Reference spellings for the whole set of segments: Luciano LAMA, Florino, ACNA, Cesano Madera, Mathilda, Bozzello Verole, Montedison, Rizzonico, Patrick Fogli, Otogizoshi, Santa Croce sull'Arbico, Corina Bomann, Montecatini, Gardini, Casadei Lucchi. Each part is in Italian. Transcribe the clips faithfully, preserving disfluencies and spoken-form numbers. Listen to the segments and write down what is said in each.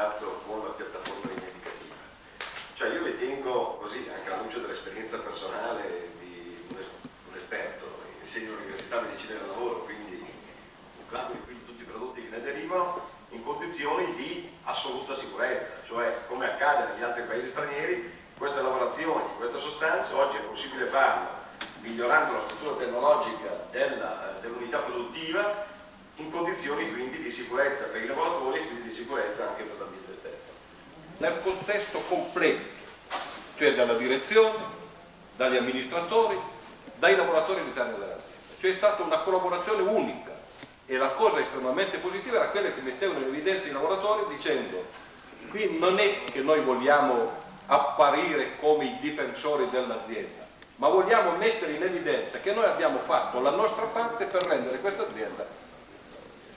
contatto con la piattaforma rivendicativa. Cioè io ritengo, così, anche alla luce dell'esperienza personale di un esperto, insegno all'Università Medicina del Lavoro, quindi un calcolo di quindi tutti i prodotti che ne derivano, in condizioni di assoluta sicurezza, cioè come accade negli altri paesi stranieri, queste lavorazioni, queste sostanze oggi è possibile farlo migliorando la struttura tecnologica dell'unità dell produttiva in condizioni quindi di sicurezza per i lavoratori e quindi di sicurezza anche per l'ambiente esterno. Nel contesto completo, cioè dalla direzione, dagli amministratori, dai lavoratori all'interno dell'azienda. Cioè è stata una collaborazione unica e la cosa estremamente positiva era quella che mettevano in evidenza i lavoratori dicendo qui non è che noi vogliamo apparire come i difensori dell'azienda, ma vogliamo mettere in evidenza che noi abbiamo fatto la nostra parte per rendere questa azienda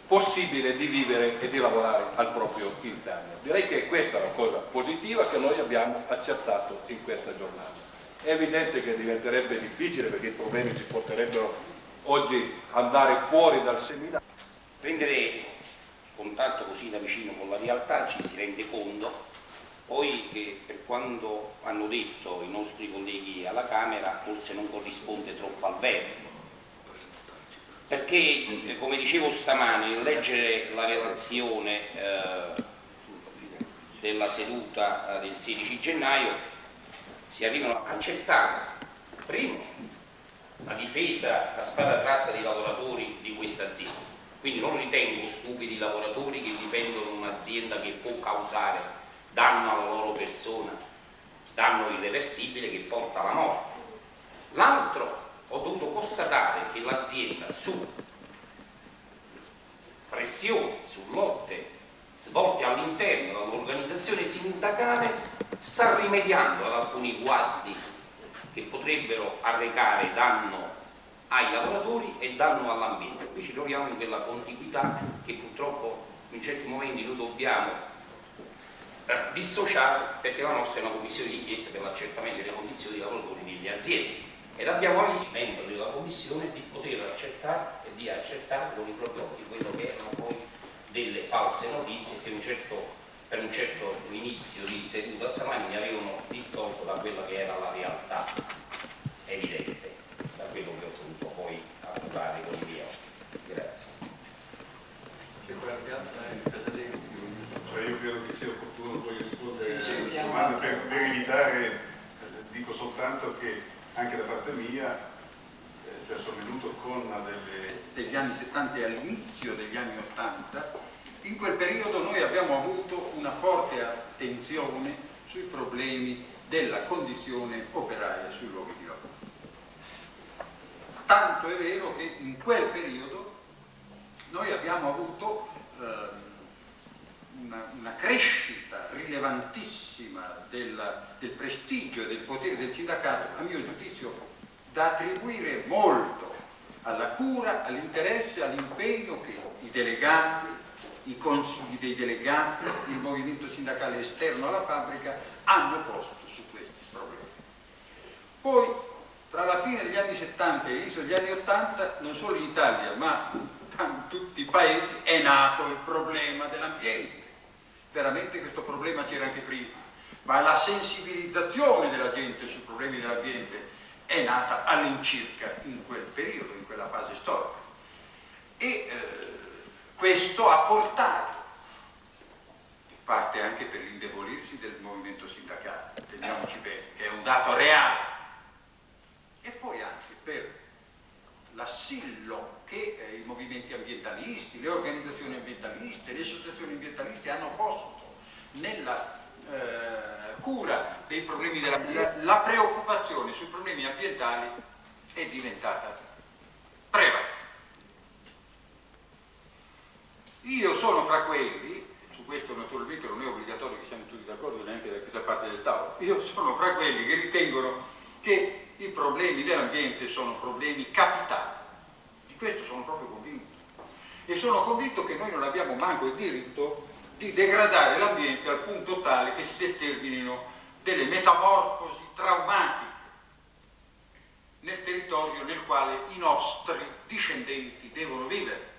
possibile di vivere e di lavorare al proprio interno. Direi che questa è la cosa positiva che noi abbiamo accertato in questa giornata. È evidente che diventerebbe difficile perché i problemi ci porterebbero oggi ad andare fuori dal seminario. Prendere contatto così da vicino con la realtà ci si rende conto. Poi che per quanto hanno detto i nostri colleghi alla Camera forse non corrisponde troppo al vero, perché come dicevo stamane nel leggere la relazione eh, della seduta del sedici gennaio si arrivano a accertare primo la difesa a spada tratta dei lavoratori di questa azienda, quindi non ritengo stupidi i lavoratori che difendono un'azienda che può causare danno alla loro persona, danno irreversibile che porta alla morte. L'altro, ho dovuto constatare che l'azienda su pressione, su lotte svolte all'interno dell'organizzazione sindacale sta rimediando ad alcuni guasti che potrebbero arrecare danno ai lavoratori e danno all'ambiente. Qui ci troviamo in quella contiguità che purtroppo in certi momenti noi dobbiamo dissociare, perché la nostra è una commissione di inchiesta per l'accertamento delle condizioni dei lavoratori nelle aziende ed abbiamo avviso i membri della commissione di poter accertare e di accertare con i propri occhi quello che erano poi delle false notizie che un certo, per un certo inizio di seduta stamani mi avevano distolto da quella che era la realtà evidente, da quello che ho potuto poi affrontare con i miei occhi. Grazie. Io credo che sia opportuno poi rispondere alle domande per, per evitare, dico soltanto che anche da parte mia, eh, cioè sono venuto con delle... degli anni settanta e all'inizio degli anni ottanta, in quel periodo noi abbiamo avuto una forte attenzione sui problemi della condizione operaia sui luoghi di lavoro. Tanto è vero che in quel periodo noi abbiamo avuto eh, Una, una crescita rilevantissima della, del prestigio e del potere del sindacato, a mio giudizio da attribuire molto alla cura, all'interesse, all'impegno che i delegati, i consigli dei delegati, il movimento sindacale esterno alla fabbrica hanno posto su questi problemi. Poi tra la fine degli anni settanta e l'inizio degli anni ottanta, non solo in Italia ma in tutti i paesi, è nato il problema dell'ambiente. Veramente questo problema c'era anche prima, ma la sensibilizzazione della gente sui problemi dell'ambiente è nata all'incirca in quel periodo, in quella fase storica, e eh, questo ha portato, in parte anche per l'indebolirsi del movimento sindacale, teniamoci bene, che è un dato reale, e poi anche per l'assillo che eh, i movimenti ambientalisti, le organizzazioni ambientaliste, le associazioni ambientaliste hanno posto nella eh, cura dei problemi dell'ambiente. La preoccupazione sui problemi ambientali è diventata prevalente. Io sono fra quelli, su questo naturalmente non è obbligatorio che siamo tutti d'accordo neanche da questa parte del tavolo, io sono fra quelli che ritengono che i problemi dell'ambiente sono problemi capitali. Di questo sono proprio convinto. E sono convinto che noi non abbiamo manco il diritto di degradare l'ambiente al punto tale che si determinino delle metamorfosi traumatiche nel territorio nel quale i nostri discendenti devono vivere.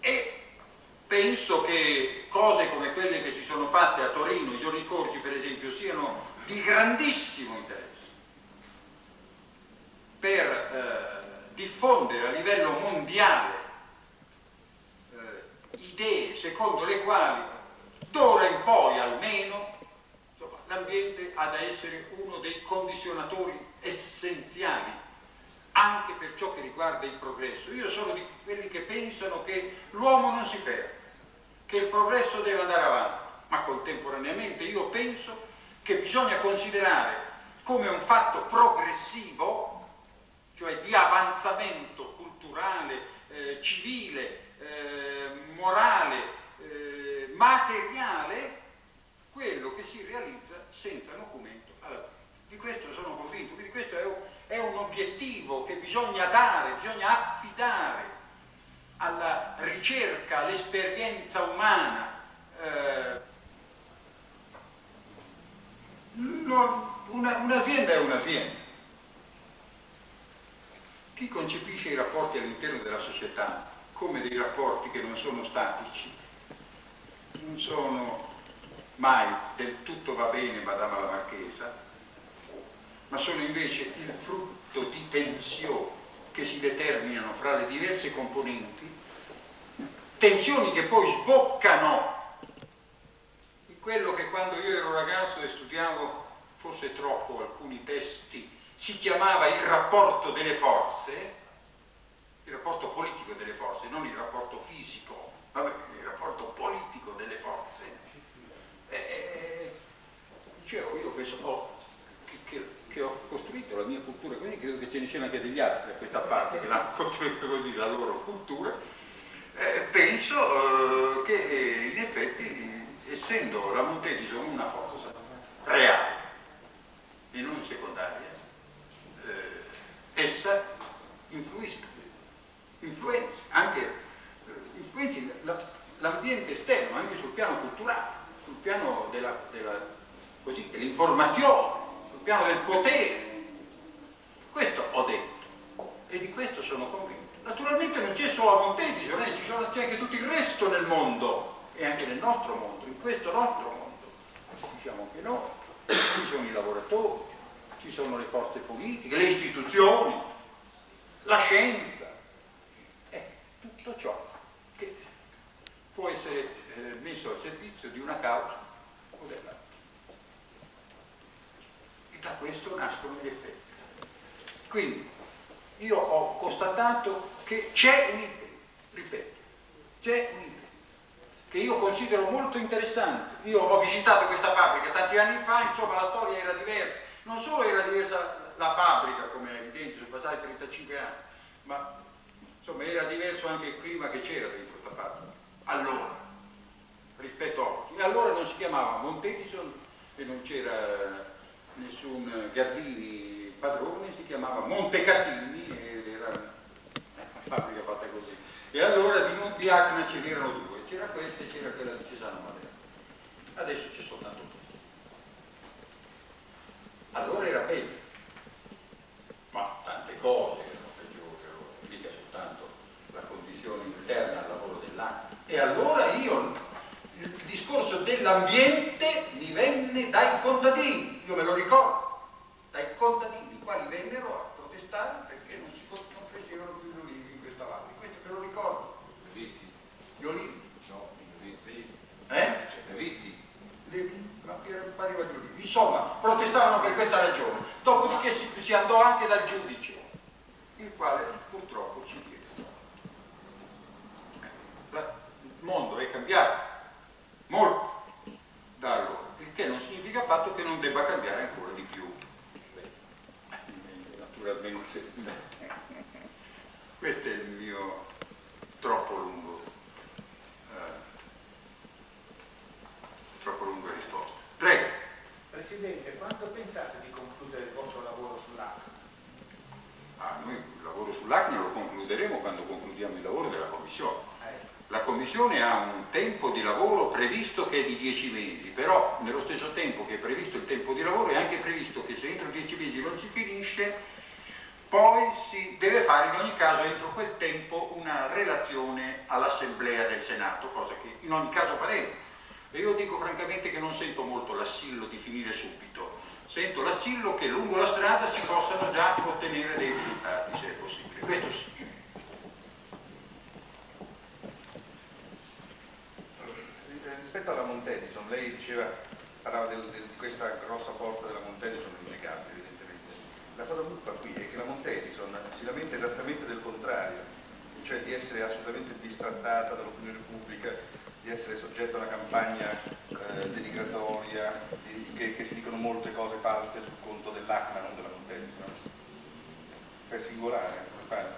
E penso che cose come quelle che si sono fatte a Torino i giorni scorsi, per esempio, siano di grandissimo interesse per eh, diffondere a livello mondiale eh, idee secondo le quali d'ora in poi almeno l'ambiente ha da essere uno dei condizionatori essenziali anche per ciò che riguarda il progresso. Io sono di quelli che pensano che l'uomo non si perda, che il progresso deve andare avanti, ma contemporaneamente io penso che bisogna considerare come un fatto progressivo, cioè di avanzamento culturale, eh, civile, eh, morale, eh, materiale, quello che si realizza senza documento alla fine. Di questo sono convinto, quindi questo è un, è un obiettivo che bisogna dare, bisogna affidare alla ricerca, all'esperienza umana. Eh, Un'azienda è un'azienda. Chi concepisce i rapporti all'interno della società come dei rapporti che non sono statici, non sono mai del tutto va bene, madama la marchesa, ma sono invece il frutto di tensioni che si determinano fra le diverse componenti, tensioni che poi sboccano in quello che quando io ero ragazzo e studiavo forse troppo alcuni testi, si chiamava il rapporto delle forze, il rapporto politico delle forze, non il rapporto fisico, ma il rapporto politico delle forze. E, dicevo, io penso oh, che, che, che ho costruito la mia cultura, quindi credo che ce ne siano anche degli altri da questa parte che l'hanno costruita così, la loro cultura, eh, penso eh, che in effetti, essendo la Montedison una forza reale, e non secondaria, eh, essa influisca, influenza, anche eh, influenzi l'ambiente esterno, anche sul piano culturale, sul piano dell'informazione, sul piano del potere. Questo ho detto e di questo sono convinto. Naturalmente non c'è solo a Montedison, eh, ci sono, c'è anche tutto il resto del mondo e anche nel nostro mondo, in questo nostro mondo, diciamo che no. Ci sono i lavoratori, ci sono le forze politiche, le istituzioni, la scienza, è tutto ciò che può essere eh, messo al servizio di una causa o dell'altra. E da questo nascono gli effetti. Quindi io ho constatato che c'è un impegno, ripeto, c'è un impegno che io considero molto interessante. Io ho visitato questa fabbrica tanti anni fa, insomma la storia era diversa, non solo era diversa la fabbrica, come è evidente, sono passati trentacinque anni, ma insomma era diverso anche il clima che c'era dentro questa fabbrica, allora, rispetto a oggi. Allora non si chiamava Montedison e non c'era nessun Gardini padrone, si chiamava Montecatini ed era una fabbrica fatta così. E allora di Monti Acna ce n'erano due. C'era questa e c'era quella di Cesano Madera. Adesso c'è soltanto questa. Allora era peggio, ma tante cose erano peggiori, allora, mica soltanto la condizione interna al lavoro dell'acqua. E allora io, il discorso dell'ambiente mi venne dai contadini, io me lo ricordo, dai contadini, i quali vennero a protestare perché non si non facevano più gli olivi in questa valle. Questo me lo ricordo. Gli olivi. Eh? Levitti. Levitti, ma pareva di Levitti. Insomma, protestavano per questa ragione. Dopodiché si, si andò anche dal giudice, il quale purtroppo ci chiede. Il mondo è cambiato molto da allora, il che non significa affatto che non debba cambiare ancora di più. Naturalmente, questo è il mio troppo lungo. Troppo lunga risposta. Prego. Presidente, quando pensate di concludere il vostro lavoro sull'A C N A? Ah, noi il lavoro sull'A C N A lo concluderemo quando concludiamo il lavoro della Commissione. Eh. La Commissione ha un tempo di lavoro previsto che è di dieci mesi, però nello stesso tempo che è previsto il tempo di lavoro è anche previsto che se entro dieci mesi non si finisce, poi si deve fare in ogni caso entro quel tempo una relazione all'Assemblea del Senato, cosa che in ogni caso faremo. E io dico francamente che non sento molto l'assillo di finire subito, sento l'assillo che lungo la strada si possano già ottenere dei risultati, se è possibile. Questo sì. Rispetto alla Montedison, lei diceva, parlava del, del, di questa grossa forza della Montedison, innegabile evidentemente. La cosa brutta qui è che la Montedison si lamenta esattamente del contrario, cioè di essere assolutamente bistrattata dall'opinione pubblica, di essere soggetta a una campagna eh, denigratoria, di, che, che si dicono molte cose false sul conto dell'A C M A, non della Montedison. Per singolare, per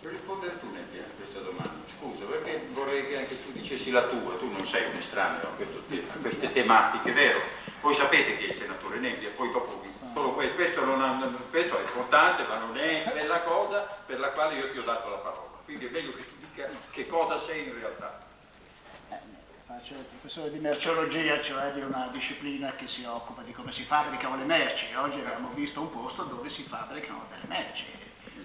per rispondere tu, Nebbia, a questa domanda. Scusa, perché vorrei che anche tu dicessi la tua, tu non sei un estraneo a, questo, a queste tematiche, vero? Voi sapete che è il senatore Nebbia, poi dopo solo questo, questo, non ha, questo è importante, ma non è quella cosa per la quale io ti ho dato la parola. Quindi è meglio che tu dica che cosa sei in realtà. Eh, faccio il professore di merceologia, cioè di una disciplina che si occupa di come si fabbricano le merci. Oggi abbiamo visto un posto dove si fabbricano delle merci,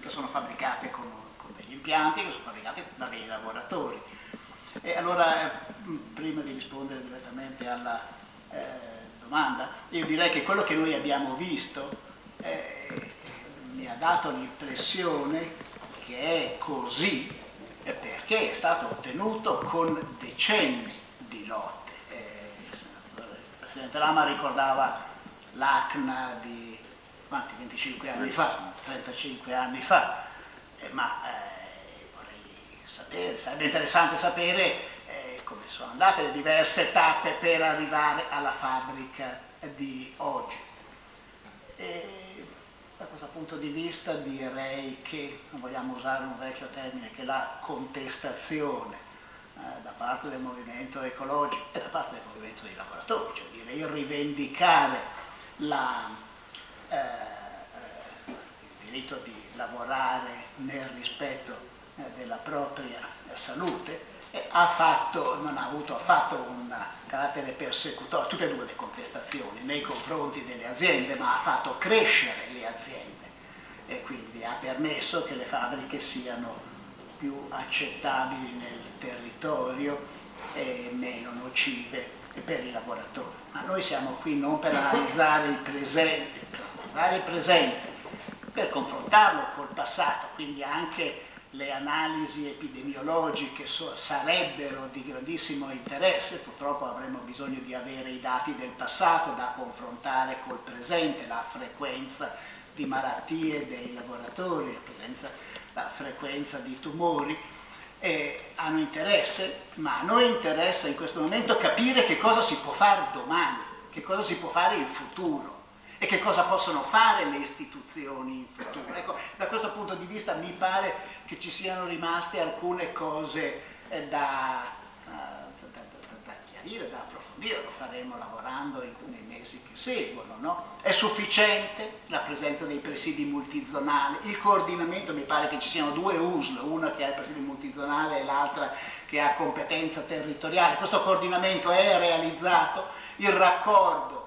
che sono fabbricate con impianti che sono fabbricati da dei lavoratori. E allora, prima di rispondere direttamente alla eh, domanda, io direi che quello che noi abbiamo visto eh, mi ha dato l'impressione che è così perché è stato ottenuto con decenni di lotte. Eh, il Presidente Lama ricordava l'A C N A di quanti, venticinque anni fa, trentacinque anni fa, eh, ma eh, Eh, sarebbe interessante sapere eh, come sono andate le diverse tappe per arrivare alla fabbrica di oggi. E, da questo punto di vista direi che, non vogliamo usare un vecchio termine, che la contestazione eh, da parte del movimento ecologico e da parte del movimento dei lavoratori, cioè direi rivendicare la, eh, il diritto di lavorare nel rispetto della propria salute, e ha fatto, non ha avuto affatto un carattere persecutorio, tutte e due le contestazioni nei confronti delle aziende, ma ha fatto crescere le aziende e quindi ha permesso che le fabbriche siano più accettabili nel territorio e meno nocive per i lavoratori. Ma noi siamo qui non per analizzare il presente, per analizzare il presente, per confrontarlo col passato, quindi anche le analisi epidemiologiche so, sarebbero di grandissimo interesse, purtroppo avremmo bisogno di avere i dati del passato da confrontare col presente, la frequenza di malattie dei lavoratori, la, presenza, la frequenza di tumori, eh, hanno interesse, ma a noi interessa in questo momento capire che cosa si può fare domani, che cosa si può fare in futuro e che cosa possono fare le istituzioni in futuro. Ecco, da questo punto di vista mi pare che ci siano rimaste alcune cose eh, da, uh, da, da, da chiarire, da approfondire, lo faremo lavorando in, nei mesi che seguono, no? È sufficiente la presenza dei presidi multizonali, il coordinamento, mi pare che ci siano due U S L, una che ha il presidio multizonale e l'altra che ha competenza territoriale, questo coordinamento è realizzato, il raccordo,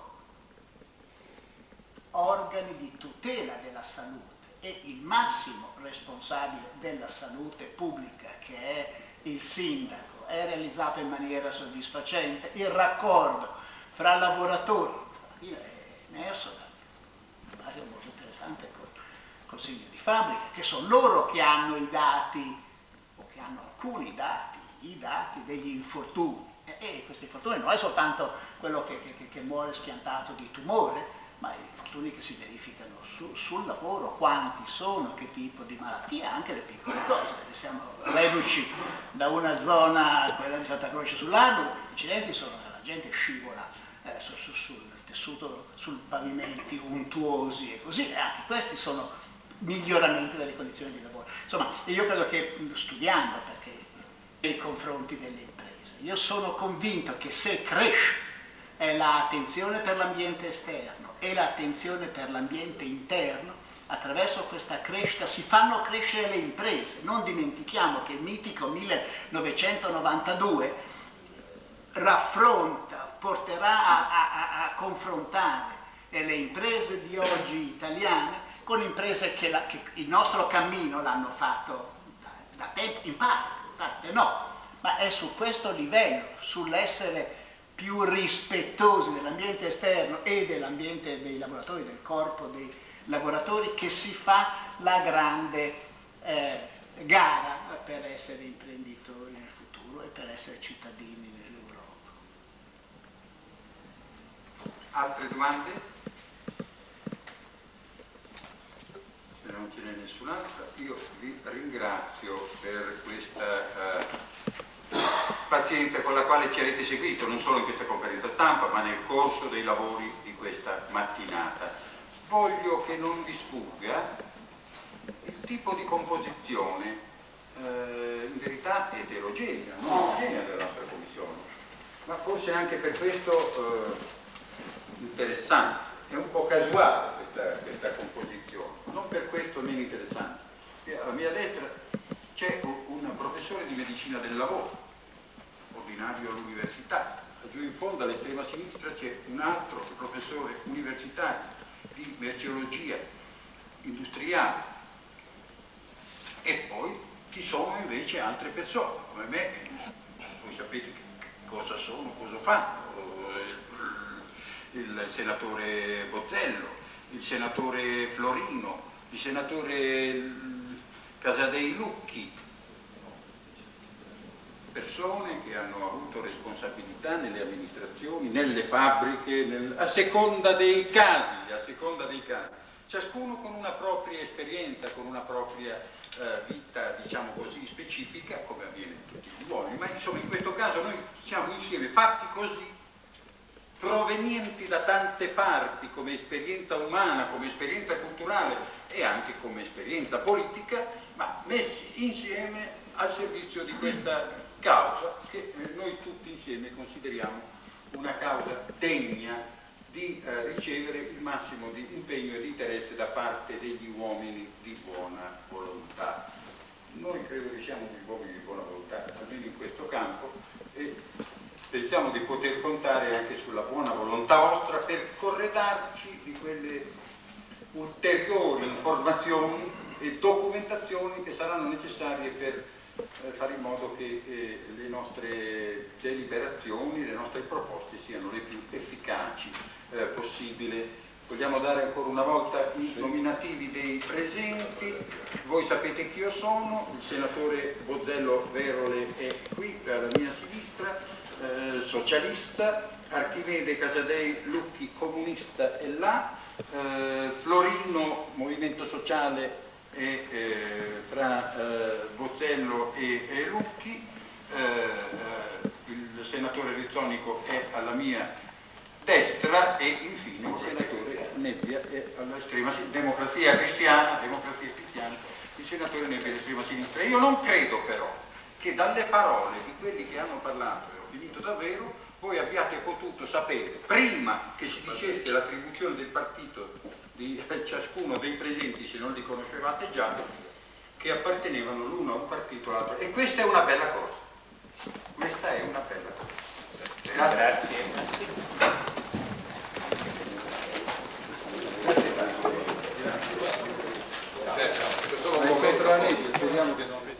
organi di tutela della salute e il massimo responsabile della salute pubblica che è il sindaco è realizzato in maniera soddisfacente, il raccordo fra lavoratori è emerso da un articolo molto interessante col consiglio di fabbrica, che sono loro che hanno i dati o che hanno alcuni dati, i dati degli infortuni, e questi infortuni non è soltanto quello che, che, che muore schiantato di tumore, ma i infortuni che si verificano su, sul lavoro, quanti sono, che tipo di malattia, anche le piccole cose, perché siamo reduci da una zona, quella di Santa Croce sull'Arbico, gli incidenti sono che la gente scivola eh, su, su, sul tessuto, su pavimenti untuosi e così, e anche questi sono miglioramenti delle condizioni di lavoro. Insomma, io credo che studiando perché nei confronti delle imprese, io sono convinto che se cresce è l'attenzione per l'ambiente esterno e l'attenzione per l'ambiente interno, attraverso questa crescita si fanno crescere le imprese. Non dimentichiamo che il mitico millenovecentonovantadue raffronta, porterà a, a, a confrontare e le imprese di oggi italiane, con imprese che, la, che il nostro cammino l'hanno fatto da tempo, in parte, in parte no, ma è su questo livello, sull'essere più rispettosi dell'ambiente esterno e dell'ambiente dei lavoratori, del corpo dei lavoratori, che si fa la grande eh, gara per essere imprenditori nel futuro e per essere cittadini nell'Europa. Altre domande? Se non ce n'è nessun'altra, io vi ringrazio per questa eh, pazienza con la quale ci avete seguito, non solo in questa conferenza stampa, ma nel corso dei lavori di questa mattinata. Voglio che non vi sfugga il tipo di composizione, eh, in verità eterogenea, non omogenea della nostra commissione, ma forse anche per questo eh, interessante. È un po' casuale questa, questa composizione, non per questo meno interessante. Alla mia destra c'è un professore di medicina del lavoro, ordinario all'università, laggiù in fondo all'estrema sinistra c'è un altro professore universitario di merceologia industriale, e poi ci sono invece altre persone come me. Voi sapete cosa sono, cosa fanno: il senatore Bozzello, il senatore Florino, il senatore Casadei Lucchi, persone che hanno avuto responsabilità nelle amministrazioni, nelle fabbriche, nel, a seconda dei casi, a seconda dei casi, ciascuno con una propria esperienza, con una propria eh, vita, diciamo così, specifica, come avviene in tutti gli uomini, ma insomma in questo caso noi siamo insieme, fatti così, provenienti da tante parti, come esperienza umana, come esperienza culturale e anche come esperienza politica, ma messi insieme al servizio di questa causa che noi tutti insieme consideriamo una causa degna di eh, ricevere il massimo di impegno e di interesse da parte degli uomini di buona volontà. Noi credo che siamo degli uomini di buona volontà, almeno in questo campo, e pensiamo di poter contare anche sulla buona volontà vostra per corredarci di quelle ulteriori informazioni e documentazioni che saranno necessarie per fare in modo che eh, le nostre deliberazioni, le nostre proposte siano le più efficaci eh, possibile. Vogliamo dare ancora una volta i nominativi dei presenti. Voi sapete chi io sono, il senatore Bozzello Verole è qui alla mia sinistra, eh, socialista, Archivede Casadei Lucchi comunista è là, eh, Florino Movimento Sociale e eh, fra eh, Bozzello e, e Lucchi, eh, il senatore Rizzonico è alla mia destra e infine il senatore Nebbia è all'estrema sinistra, democrazia cristiana, democrazia cristiana, il senatore Nebbia è all'estrema sinistra. Io non credo però che dalle parole di quelli che hanno parlato, e ho finito davvero, voi abbiate potuto sapere, prima che si dicesse l'attribuzione del partito di ciascuno dei presenti, se non li conoscevate già, che appartenevano l'uno a un partito all'altro, e questa è una bella cosa, questa è una bella cosa. Grazie, grazie, grazie. Grazie. Grazie. Grazie. Grazie. Grazie. Grazie. Grazie. Grazie. Grazie. Grazie. Grazie.